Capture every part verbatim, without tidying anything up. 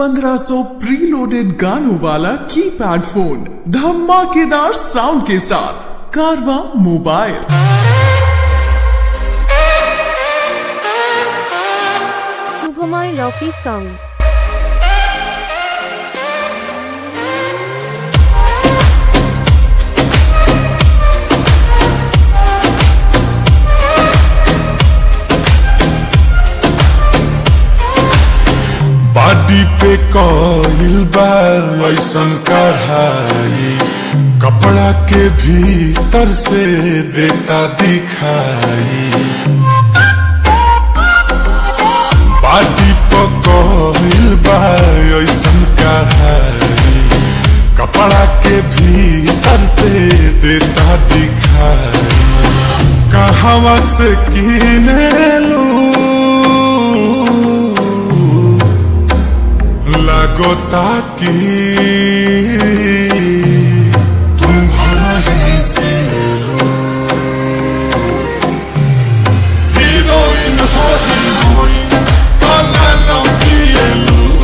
पंद्रह सौ प्रीलोडेड गानों वाला कीपैड फोन धमाकेदार साउंड के साथ कारवा मोबाइल। शुभमय रॉकी सॉन्ग। बॉडी पे कॉइल बा ऐसन कढ़ाई, कपड़ा के भीतर से देता दिखाई। बॉडी पे कॉइल बा ऐसन कढ़ाई, कपड़ा के भीतर से देता दिखाई। कहवा से किने लू लगोता की तुम्हारा ही से रो हीरोइन हो हीरोइन तो नानों की ये लू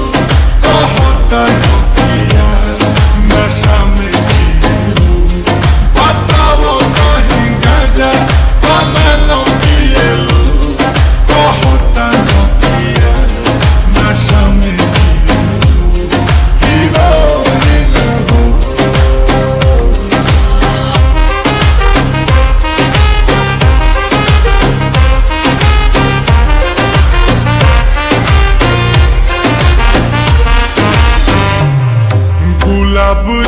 तो होता हो किया नशा में की लू बताओ कहीं गाजा तो नानों की ये लू तो होता हो किया नशा में।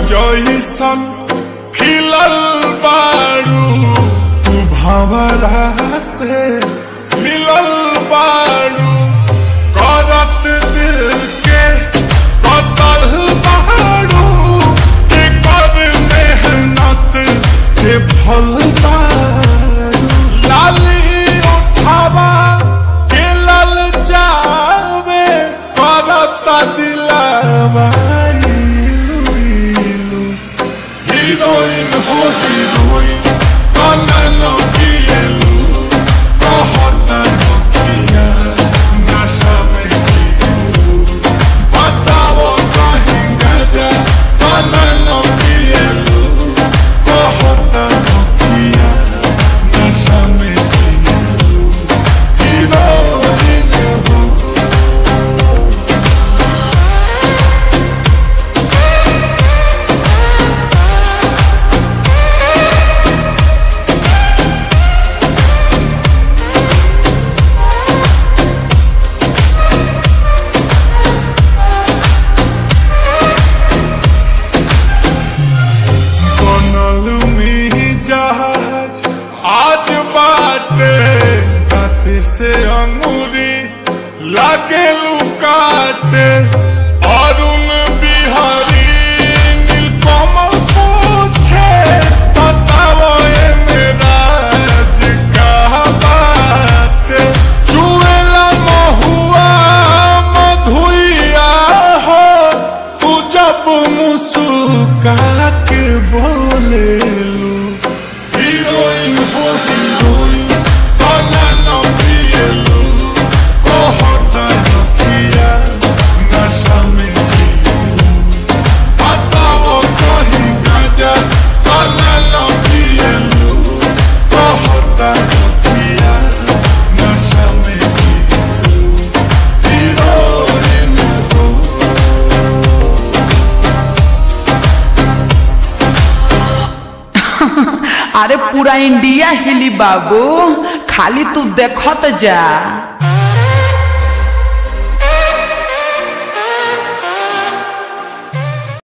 जैसन खिलल बारू तू भंवरा से मिलल बारू, करत दिल के कतल बारू कि कर मेहनत के फल बारू। लाली उठावा के लल जावे करत दिलावा से अंगूरी लागे लुकाटे अरुण बिहारी नीलकमल पूछे बताओ ये मेरा का बात। चुएला महुआ मधुइया हो तू जब मुस्का के बोले लू हीरोइन हो हीरोइन अरे पूरा इंडिया हिली बाबू, खाली तू देखत जा।